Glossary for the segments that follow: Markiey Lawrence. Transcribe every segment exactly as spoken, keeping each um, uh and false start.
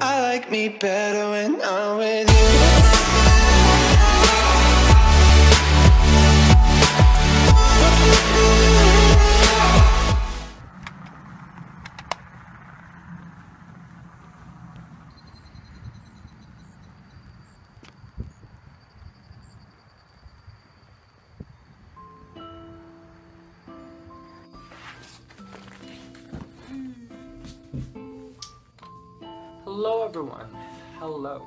I like me better when I'm with you. Hello everyone, hello.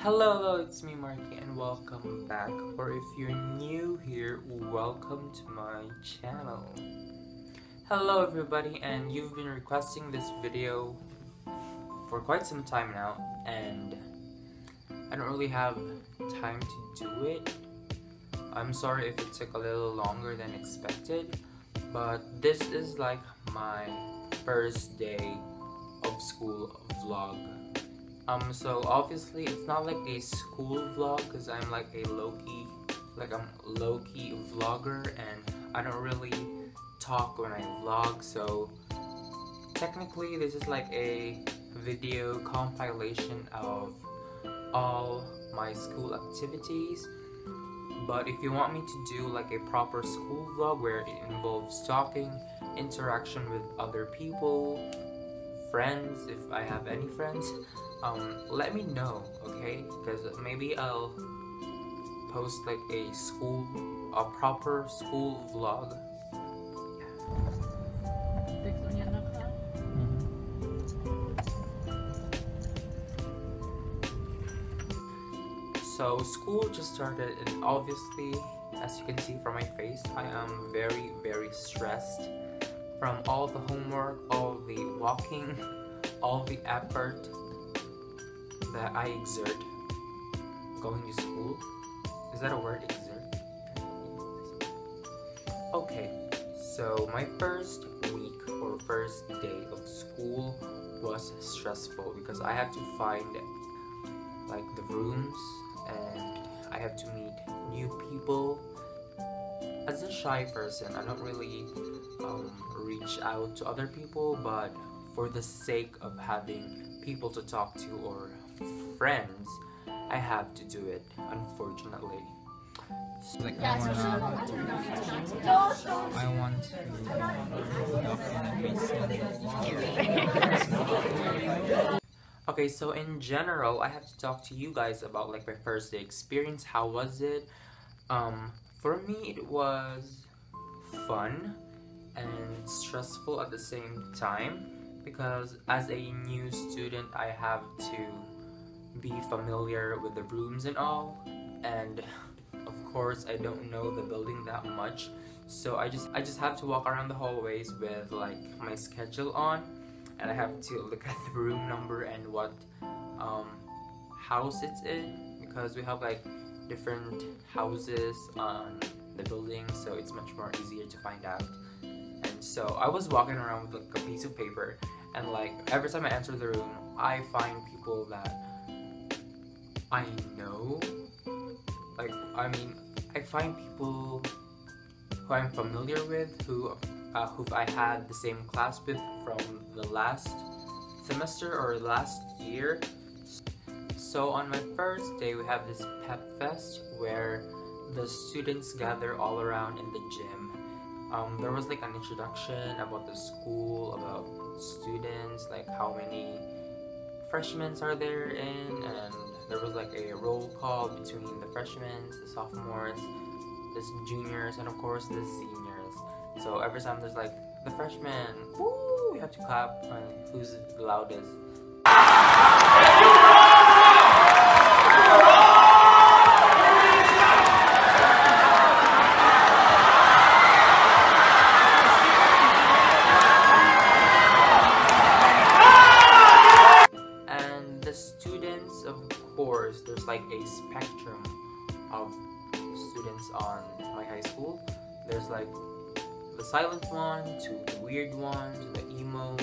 Hello, hello, it's me Markiey and welcome back, or if you're new here, welcome to my channel. Hello everybody, and you've been requesting this video for quite some time now, and I don't really have time to do it. I'm sorry if it took a little longer than expected, but this is like my first day of school vlog. Um so obviously it's not like a school vlog because I'm like a low-key like I'm low-key vlogger, and I don't really talk when I vlog, so technically this is like a video compilation of all my school activities. But if you want me to do like a proper school vlog where it involves talking, interaction with other people, friends, if I have any friends, um, let me know, okay? Because maybe I'll post like a school, a proper school vlog. So school just started, and obviously, as you can see from my face, I am very, very stressed. From all the homework, all the walking, all the effort that I exert going to school. Is that a word, exert? Okay, so my first week or first day of school was stressful because I had to find like the rooms, and I have to meet new people. As a shy person, I don't really um, reach out to other people, but for the sake of having people to talk to or friends, I have to do it, unfortunately. So, like, I want to, I want to document myself. Okay, so in general, I have to talk to you guys about like my first day experience. How was it? Um, For me, it was fun and stressful at the same time because as a new student, I have to be familiar with the rooms and all, and of course, I don't know the building that much, so I just I just have to walk around the hallways with like my schedule on, and I have to look at the room number and what um, house it's in, because we have like different houses on the building, so it's much more easier to find out. And so I was walking around with like a piece of paper, and like every time I enter the room, I find people that I know. Like, I mean, I find people who I'm familiar with, who uh, who I had the same class with from the last semester or last year. So on my first day, we have this pep fest where the students gather all around in the gym. Um, there was like an introduction about the school, about students, like how many freshmen are there in, and there was like a roll call between the freshmen, the sophomores, the juniors, and of course the seniors. So every time there's like the freshmen, woo, we have to clap on who's the loudest. There's like a spectrum of students on my high school. There's like the silent one, to the weird one, to the emo,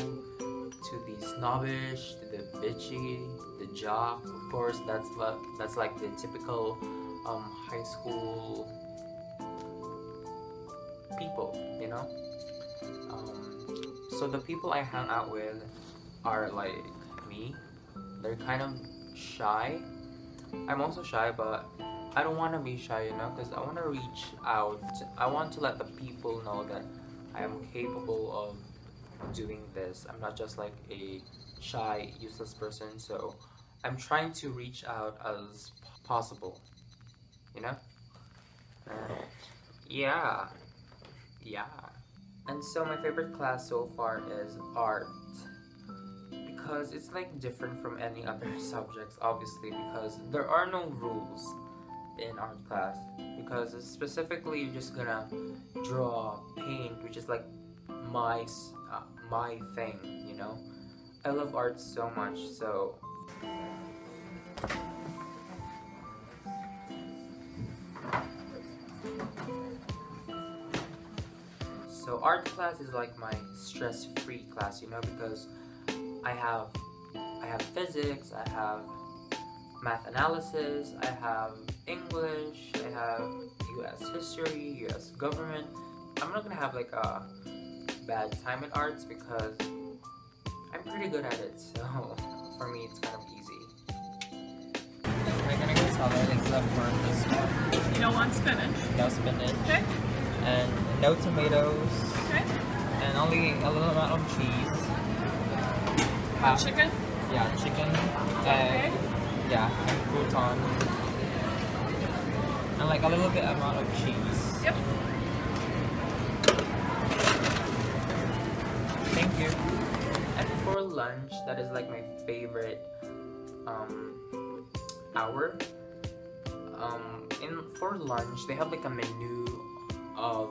to the snobbish, to the bitchy, the jock. Of course, that's like that's like the typical um, high school people, you know. Um, so the people I hang out with are like me, They're kind of shy. I'm also shy, but I don't want to be shy, you know, because I want to reach out. I want to let the people know that I am capable of doing this. I'm not just like a shy, useless person, so I'm trying to reach out as possible, you know? And yeah, yeah. And so my favorite class so far is art, because it's like different from any other subjects, obviously, because there are no rules in art class, because specifically you're just gonna draw, paint, which is like my uh, my thing, you know. I love art so much, so so art class is like my stress-free class, you know, because I have I have physics, I have math analysis, I have English, I have U S history, U S government. I'm not gonna have like a bad time in arts because I'm pretty good at it, so for me it's kind of easy. We're gonna go solid except for this one. You don't want spinach? No spinach. Okay. And no tomatoes. Okay. And only a little amount of cheese. Uh, chicken? Yeah, chicken. Egg. Okay. Yeah, and crouton. And like a little bit amount of cheese. Yep. Thank you. And for lunch, that is like my favorite um, hour. Um, in for lunch, they have like a menu of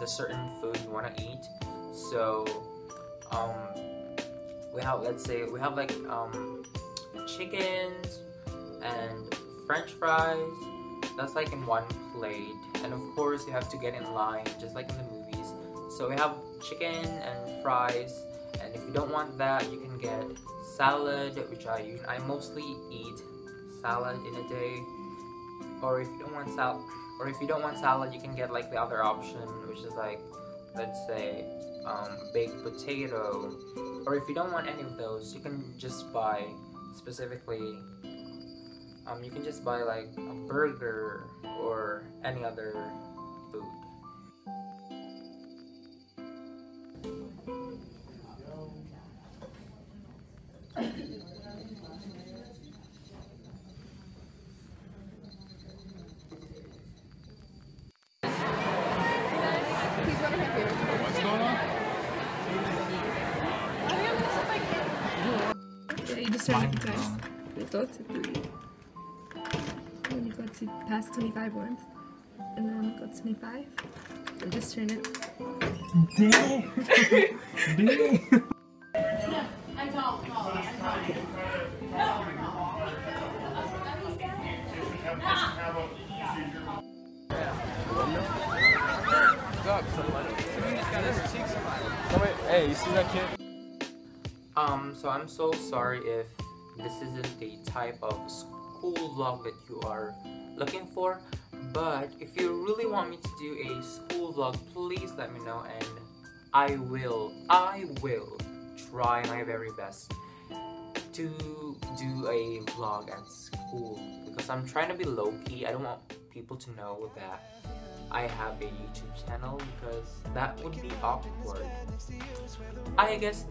the certain food you want to eat. So, um, we have, let's say, we have like, um, chickens and french fries. That's like in one plate, and of course you have to get in line just like in the movies. So we have chicken and fries, and if you don't want that you can get salad, which I I mostly eat salad in a day. Or if you don't want sal or if you don't want salad, you can get like the other option, which is like, let's say, um, baked potato. Or if you don't want any of those, you can just buy specifically, um, you can just buy like a burger or any other food. What's going on? You just started to press. It goes to three. Then you go to past twenty-five once. And then go to twenty-five. And just turn it. Damn! Damn! Yeah, I don't call it. I'm fine. Hey, you see that kid? Um, so I'm so sorry if this isn't the type of school vlog that you are looking for, but if you really want me to do a school vlog, please let me know, and I will, I will try my very best to do a vlog at school, because I'm trying to be low-key. I don't want people to know that I have a YouTube channel, because that would be awkward. I guess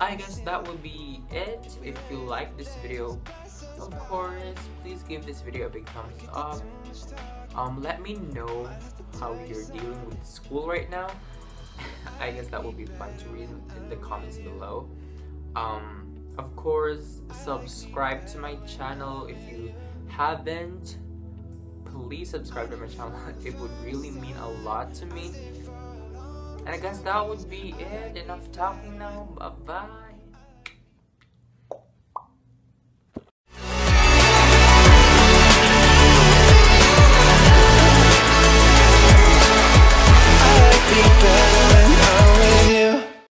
I guess that would be it. If you like this video, of course, please give this video a big thumbs up. Um, let me know how you're dealing with school right now. I guess that would be fun to read in the comments below. Um, of course, subscribe to my channel if you haven't. Please subscribe to my channel. It would really mean a lot to me. And I guess that would be it. Enough talking now. Bye-bye.